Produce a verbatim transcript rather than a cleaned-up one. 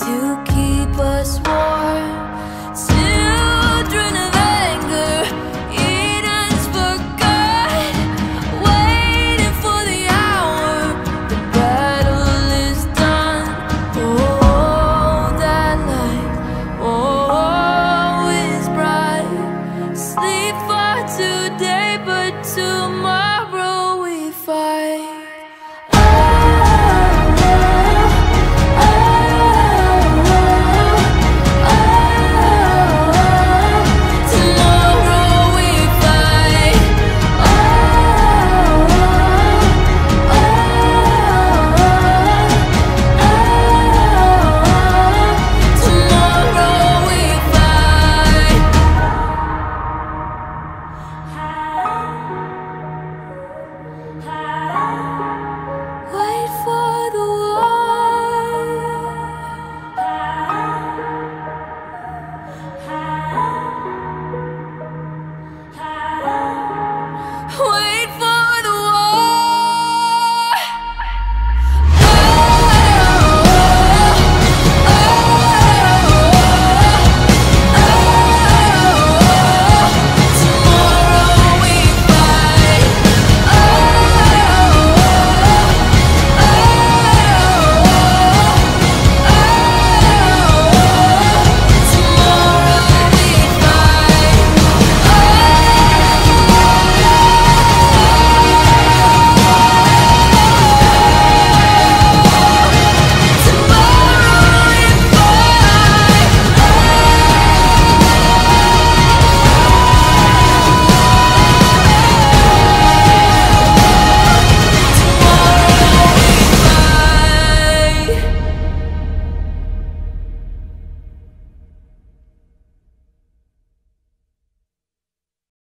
to keep.